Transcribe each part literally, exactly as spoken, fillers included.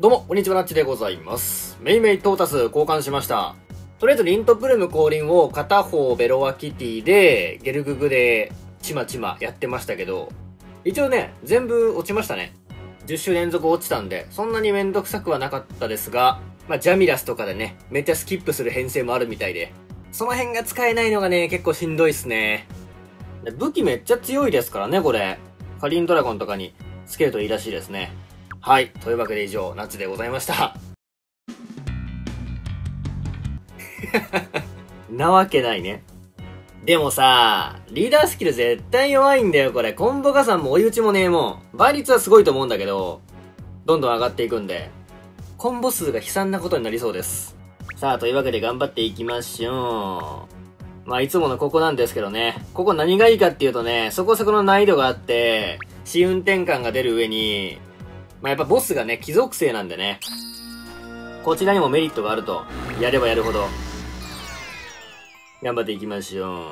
どうも、こんにちは、なっちでございます。メイメイトータス交換しました。とりあえず、リントプルム降臨を片方ベロワキティで、ゲルググで、ちまちまやってましたけど、一応ね、全部落ちましたね。じゅっ周連続落ちたんで、そんなにめんどくさくはなかったですが、まあ、ジャミラスとかでね、めっちゃスキップする編成もあるみたいで、その辺が使えないのがね、結構しんどいっすね。武器めっちゃ強いですからね、これ。カリンドラゴンとかにつけるといいらしいですね。はい。というわけで以上、ナッチでございました。なわけないね。でもさ、リーダースキル絶対弱いんだよ、これ。コンボ加算も追い打ちもねえもん。倍率はすごいと思うんだけど、どんどん上がっていくんで、コンボ数が悲惨なことになりそうです。さあ、というわけで頑張っていきましょう。まあ、いつものここなんですけどね。ここ何がいいかっていうとね、そこそこの難易度があって、試運転感が出る上に、まあやっぱボスがね、貴族性なんでね。こちらにもメリットがあると。やればやるほど。頑張っていきましょう。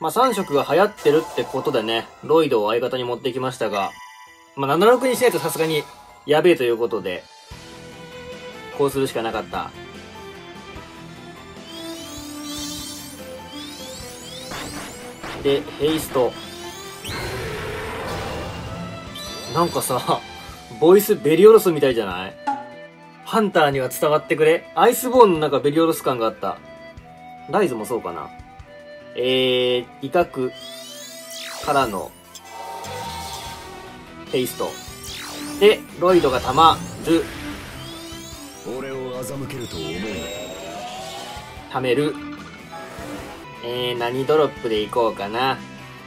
まあさん色が流行ってるってことでね、ロイドを相方に持ってきましたが、まあななろくにしないとさすがにやべえということで、こうするしかなかった。で、ヘイスト。なんかさ、ボイスベリオロスみたいじゃない？ハンターには伝わってくれ。アイスボーンの中ベリオロス感があった。ライズもそうかな。えー、威嚇からのヘイスト。で、ロイドがたまる。俺を欺けると思う。ためる。えー、何ドロップでいこうかな。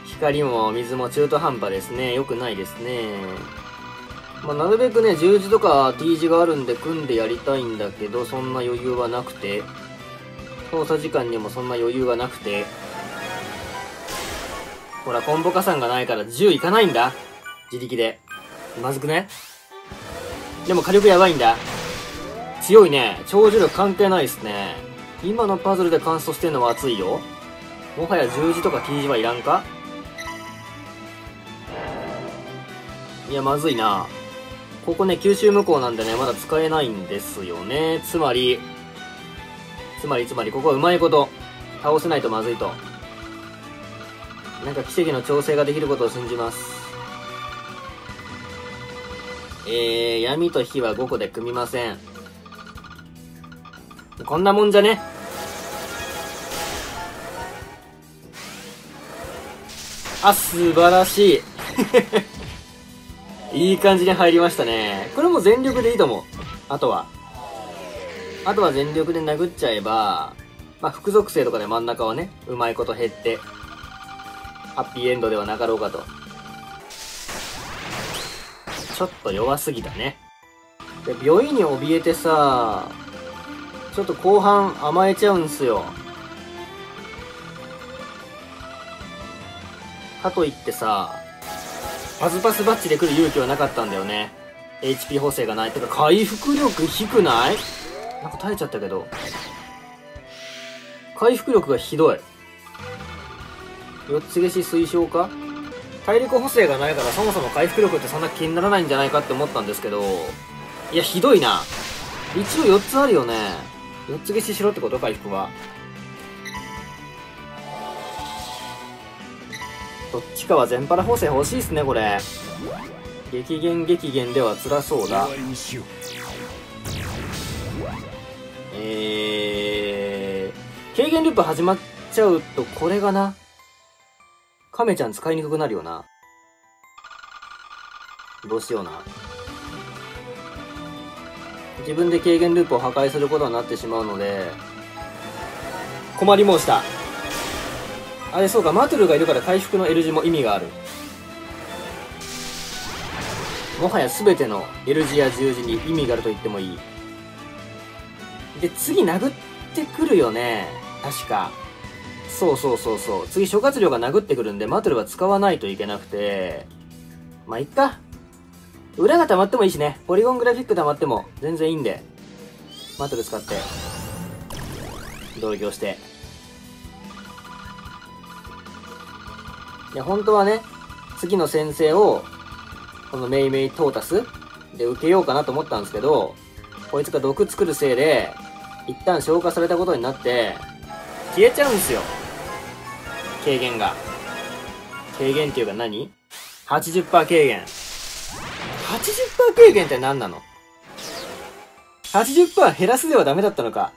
光も水も中途半端ですね。良くないですね。まあ、なるべくね、じゅうじとか T 字があるんで組んでやりたいんだけど、そんな余裕はなくて。操作時間にもそんな余裕がなくて。ほら、コンボ加算がないからじゅういかないんだ。自力で。まずくね？でも火力やばいんだ。強いね。長寿力関係ないっすね。今のパズルで完走してんのは熱いよ。もはや十字とか T 字はいらんか？いや、まずいな。ここね、九州無効なんでね、まだ使えないんですよね。つまり、つまりつまり、ここはうまいこと、倒せないとまずいと。なんか奇跡の調整ができることを信じます。えー、闇と火はごこで組みません。こんなもんじゃね？あ、素晴らしい。いい感じに入りましたね。これも全力でいいと思う。あとは。あとは全力で殴っちゃえば、まあ、副属性とかで真ん中はね、うまいこと減って、ハッピーエンドではなかろうかと。ちょっと弱すぎたね。で、病院に怯えてさ、ちょっと後半甘えちゃうんすよ。かといってさ、パズパスバッチで来る勇気はなかったんだよね。エイチピー 補正がない。てか回復力低ない？なんか耐えちゃったけど。回復力がひどい。四つ消し推奨か？体力補正がないからそもそも回復力ってそんな気にならないんじゃないかって思ったんですけど。いや、ひどいな。一応よっつあるよね。四つ消ししろってこと？回復は。どっちかは全パラ補正欲しいっすね、これ。激減激減では辛そうだ。えー、軽減ループ始まっちゃうと、これがな、亀ちゃん使いにくくなるよな。どうしような。自分で軽減ループを破壊することになってしまうので、困り申した。あれ、そうか、マトゥルがいるから回復の L 字も意味がある。もはや全ての L 字や十字に意味があると言ってもいい。で、次殴ってくるよね。確か。そうそうそうそう。次諸葛亮が殴ってくるんで、マトゥルは使わないといけなくて。まあ、いっか。裏が溜まってもいいしね。ポリゴングラフィック溜まっても全然いいんで。マトゥル使って。同業して。いや、本当はね、次の先生を、このメイメイトータスで受けようかなと思ったんですけど、こいつが毒作るせいで一旦消化されたことになって消えちゃうんですよ、軽減が。軽減っていうか何 ?はちじゅっパーセント 軽減。はちじゅっパーセント 軽減って何なの ?はちじゅっパーセント 減らすではダメだったのか。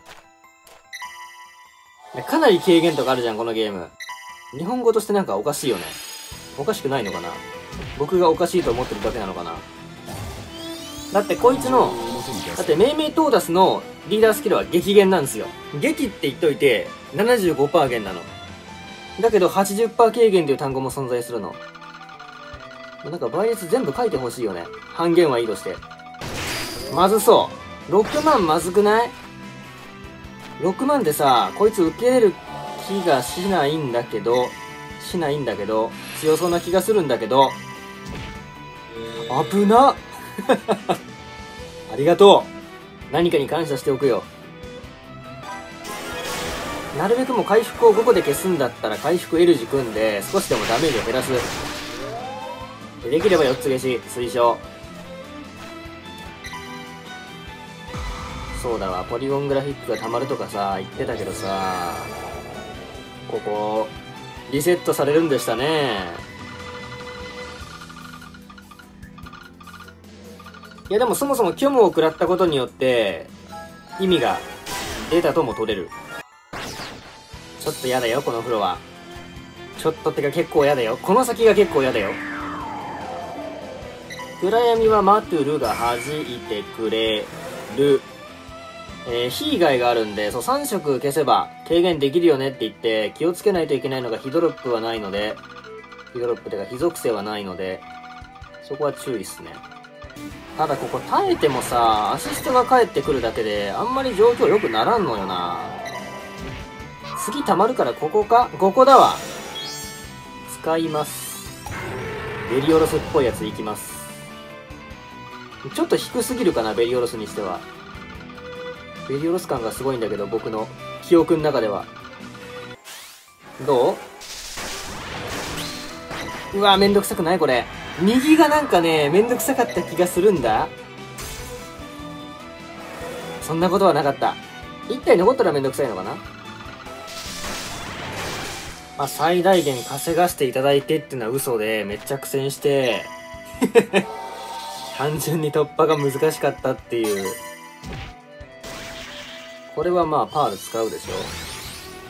かなり軽減とかあるじゃん、このゲーム。日本語としてなんかおかしいよね。おかしくないのかな、僕がおかしいと思ってるだけなのかな。だってこいつの、だってメイメイトータスのリーダースキルは激減なんですよ。激って言っといて ななじゅうごパーセント 減なの。だけど はちじゅっパーセント 軽減という単語も存在するの。なんか倍率全部書いてほしいよね。半減はいいとして。まずそう。ろくまんまずくない ?ろくまんでさ、こいつ受け入れる気がしないんだけど、しないんだけど、強そうな気がするんだけど、危なっありがとう、何かに感謝しておくよ。なるべくも回復をごこで消すんだったら回復 L 字組んで少しでもダメージを減らす。できればよっつ消し推奨。そうだわ、ポリゴングラフィックがたまるとかさ言ってたけどさ、ここリセットされるんでしたね。いやでもそもそも虚無を食らったことによって意味が出たとも取れる。ちょっとやだよこのフロア。ちょっとってか結構やだよ、この先が結構やだよ。暗闇はマトゥルが弾いてくれる。えー、火以外があるんで、そうさん色消せば軽減できるよねって言って、気をつけないといけないのがヒドロップはないので、ヒドロップってか火属性はないので、そこは注意っすね。ただここ耐えてもさ、アシストが返ってくるだけで、あんまり状況良くならんのよな。次溜まるからここか？ここだわ。使います。ベリオロスっぽいやついきます。ちょっと低すぎるかな、ベリオロスにしては。ベリオロス感がすごいんだけど、僕の記憶の中では。どう？うわ、めんどくさくないこれ。右がなんかね、めんどくさかった気がするんだ。そんなことはなかった。一体残ったらめんどくさいのかな。まあ、最大限稼がせていただいてっていうのは嘘で、めっちゃ苦戦して、単純に突破が難しかったっていう。これはまあ、パール使うでし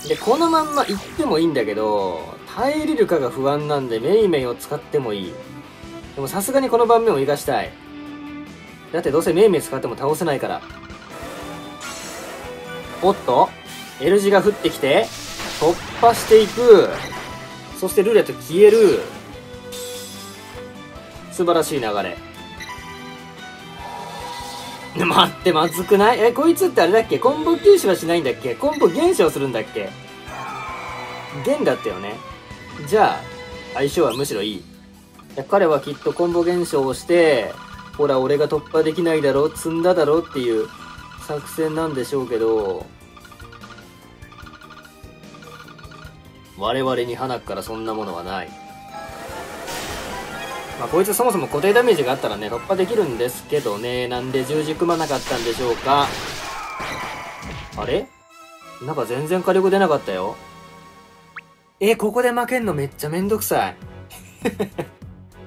ょ。で、このまんま行ってもいいんだけど、耐えれるかが不安なんで、メイメイを使ってもいい。でもさすがにこの盤面を生かしたい。だってどうせメイメイ使っても倒せないから。おっと L 字が降ってきて突破していく。そしてルーレット消える。素晴らしい流れ。待って、まずくない？え、こいつってあれだっけ、コンボ吸収はしないんだっけ、コンボ減少するんだっけ。減だったよね。じゃあ相性はむしろいい。彼はきっとコンボ減少をして、ほら俺が突破できないだろ、積んだだろっていう作戦なんでしょうけど、我々に花からそんなものはない。まあこいつそもそも固定ダメージがあったらね、突破できるんですけどね、なんで十字組まなかったんでしょうか。あれ？なんか全然火力出なかったよ。え、ここで負けんのめっちゃめんどくさい。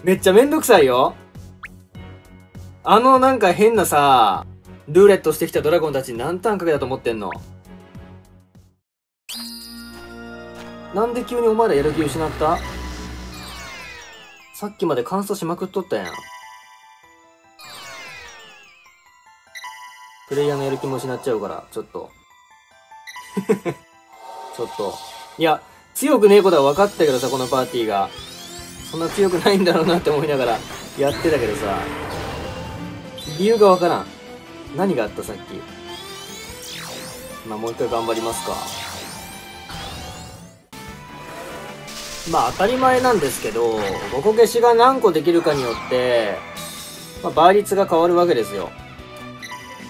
めっちゃめんどくさいよ。あのなんか変なさ、ルーレットしてきたドラゴンたちに何ターンかけたと思ってんの。なんで急にお前らやる気失った？さっきまで乾燥しまくっとったやん。プレイヤーのやる気も失っちゃうから、ちょっと。ちょっと。いや、強くねえことは分かったけどさ、このパーティーが。そんな強くないんだろうなって思いながらやってたけどさ、理由がわからん。何があったさっき。まあもう一回頑張りますか。まあ当たり前なんですけど、ごこ消しが何個できるかによって、まあ、倍率が変わるわけですよ。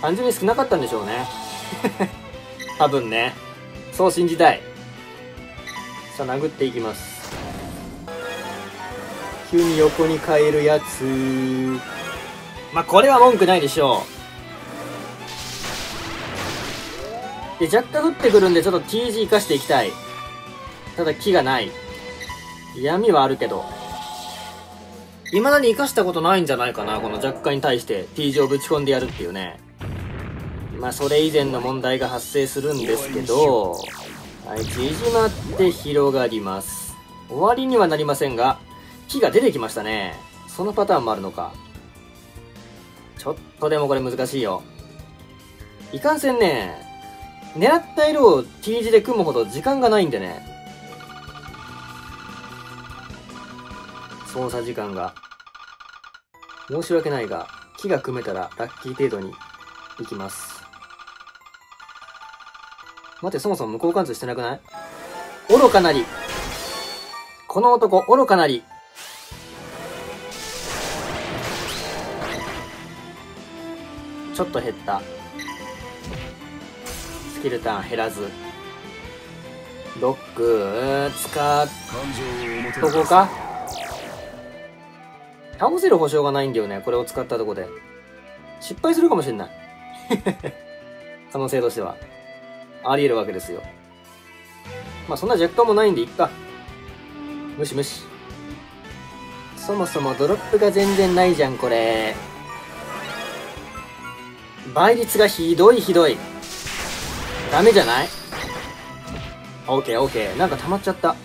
単純に少なかったんでしょうね。多分ね。そう信じたい。さあ殴っていきます。急に横に変えるやつ。まあこれは文句ないでしょう。で、若干降ってくるんでちょっと ティージー 生かしていきたい。ただ木がない。闇はあるけど未だに生かしたことないんじゃないかな。この弱化に対して T 字をぶち込んでやるっていうね。まあそれ以前の問題が発生するんですけど、はい、縮まって広がります。終わりにはなりませんが木が出てきましたね。そのパターンもあるのか。ちょっとでもこれ難しいよ。いかんせんね、狙った色を T 字で組むほど時間がないんでね、操作時間が申し訳ないが、木が組めたらラッキー程度にいきます。待って、そもそも無効貫通してなくない？愚かなり、この男愚かなり。ちょっと減った。スキルターン減らずロック使っとこうか。倒せる保証がないんだよね、これを使ったとこで。失敗するかもしれない。可能性としては。あり得るわけですよ。まあそんな若干もないんでいっか。無視無視。そもそもドロップが全然ないじゃん、これ。倍率がひどいひどい。ダメじゃない？ オーケーオーケー。OK、なんか溜まっちゃった。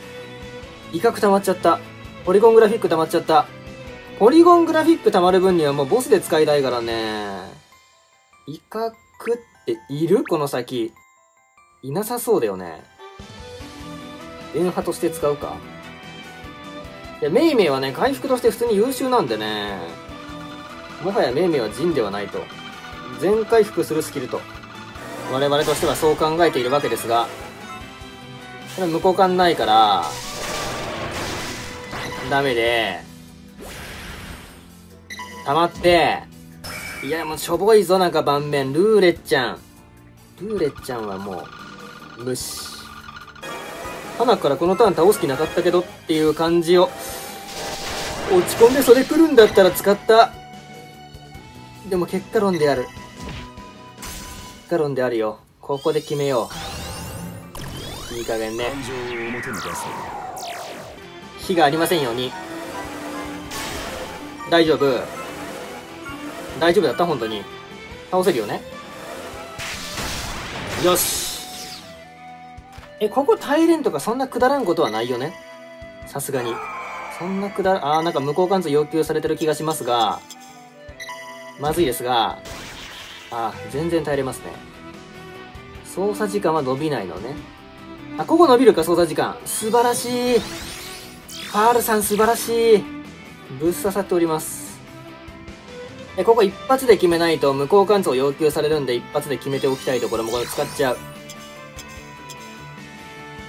威嚇溜まっちゃった。ポリゴングラフィック溜まっちゃった。ポリゴングラフィック溜まる分にはもうボスで使いたいからね。威嚇っている？この先。いなさそうだよね。電波として使うか。いや、メイメイはね、回復として普通に優秀なんでね。もはやメイメイは人ではないと。全回復するスキルと。我々としてはそう考えているわけですが。これ無効感ないから、ダメで、溜まって、いや、もうしょぼいぞ、なんか盤面。ルーレッちゃん。ルーレッちゃんはもう、無視。花からこのターン倒す気なかったけどっていう感じを、落ち込んでそれ来るんだったら使った。でも結果論である。結果論であるよ。ここで決めよう。いい加減ね。火がありませんように。大丈夫。大丈夫だった？本当に。倒せるよね？よし。え、ここ耐えれんとかそんなくだらんことはないよね？さすがに。そんなくだら、あーなんか無効貫通要求されてる気がしますが、まずいですが、あー、全然耐えれますね。操作時間は伸びないのね。あ、ここ伸びるか、操作時間。素晴らしい。パールさん素晴らしい。ぶっ刺さっております。で、ここ一発で決めないと無効貫通を要求されるんで、一発で決めておきたいところもこれ使っちゃう。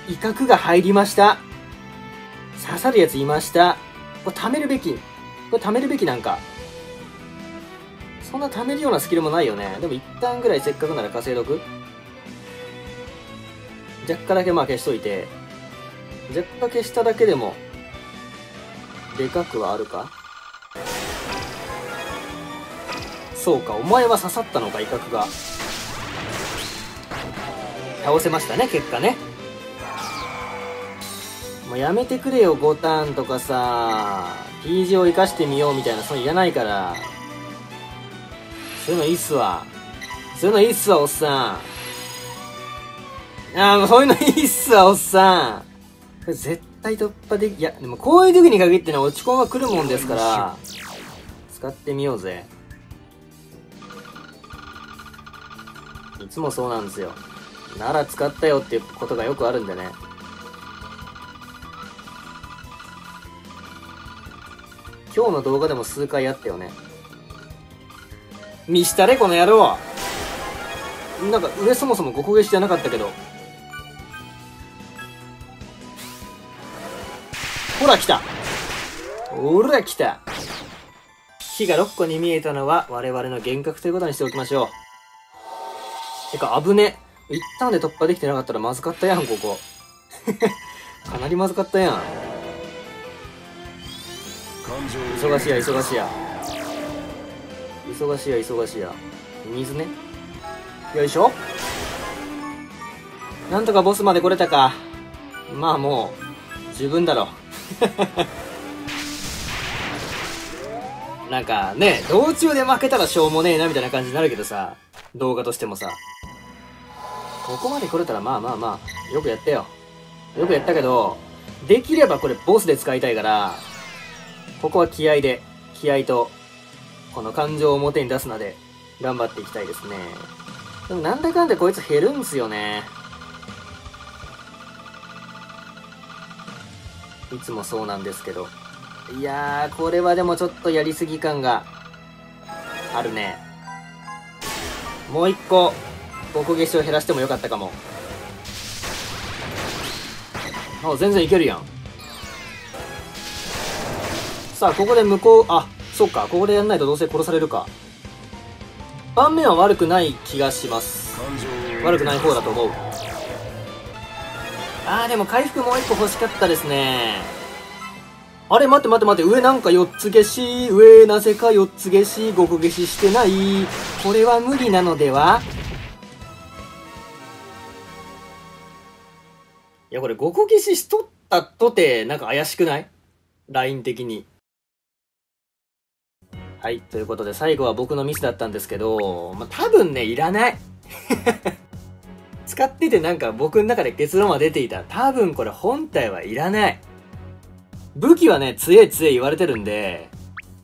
威嚇が入りました。刺さるやついました。これ貯めるべき。これ貯めるべきなんか。そんな貯めるようなスキルもないよね。でも一旦ぐらいせっかくなら稼いどく。弱化だけまあ消しといて。弱化消しただけでも、でかくはあるか？そうか、お前は刺さったのか、威嚇が。倒せましたね、結果ね。もうやめてくれよ、ごターンとかさ、T 字を生かしてみようみたいな、そういうのいらないから。そういうのいいっすわ。そういうのいいっすわ、おっさん。ああ、もうそういうのいいっすわ、おっさん。絶対突破でき、いや、でもこういう時に限ってね、落ち込みは来るもんですから、使ってみようぜ。いつもそうなんですよ。なら使ったよっていうことがよくあるんでね。今日の動画でも数回あったよね。見したれこの野郎。なんか上そもそもご焦げしてなかったけど。ほら来た。ほら来た。火がろっこに見えたのは我々の幻覚ということにしておきましょう。てか、危ね。一旦で突破できてなかったらまずかったやん、ここ。かなりまずかったやん。忙しいや忙しいや忙しいや忙しいや水ね。よいしょ。なんとかボスまで来れたか。まあもう十分だろなんかね、道中で負けたらしょうもねえなみたいな感じになるけどさ、動画としてもさ、ここまで来れたらまあまあまあよくやったよ。よくやったけど、できればこれボスで使いたいから、ここは気合で、気合とこの感情を表に出すので頑張っていきたいですね。でもなんだかんだこいつ減るんすよね、いつもそうなんですけど。いやー、これはでもちょっとやりすぎ感があるね。もう一個僕消しを減らしてもよかったかも。あ、全然いけるやん。さあここで向こう、あ、そっか、ここでやんないとどうせ殺されるか。盤面は悪くない気がします。悪くない方だと思う。あー、でも回復もう一個欲しかったですね。あれ、待って待って待って、上なんかよっつ消し、上なぜかよっつ消し、ごこ消ししてない。これは無理なのでは。いや、これごこ消ししとったとて、なんか怪しくない？ ライン 的に。はい、ということで最後は僕のミスだったんですけど、まあ、多分ね、いらない。使っててなんか僕の中で結論は出ていた。多分これ本体はいらない。武器はね、強え強え言われてるんで、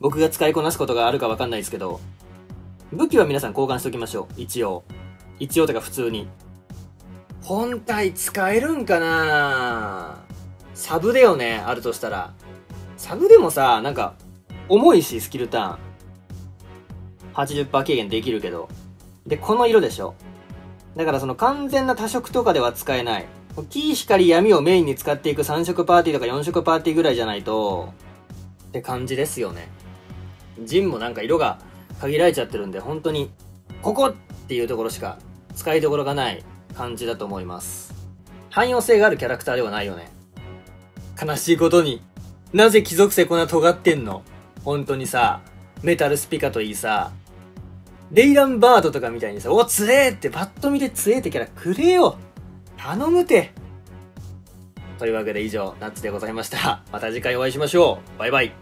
僕が使いこなすことがあるかわかんないですけど、武器は皆さん交換しておきましょう。一応。一応とか普通に。本体使えるんかな？サブだよね、あるとしたら。サブでもさ、なんか、重いし、スキルターン。はちじゅっパーセント 軽減できるけど。で、この色でしょ。だからその完全な多色とかでは使えない。木、光、闇をメインに使っていくさん色パーティーとかよん色パーティーぐらいじゃないと、って感じですよね。ジンもなんか色が限られちゃってるんで、本当に、ここっていうところしか使いどころがない感じだと思います。汎用性があるキャラクターではないよね。悲しいことに、なぜ貴族性こんな尖ってんの？本当にさ、メタルスピカといいさ、レイランバードとかみたいにさ、お、つえーって、パッと見てつえーってキャラくれよ！頼むて。というわけで以上、ナッツでございました。また次回お会いしましょう。バイバイ。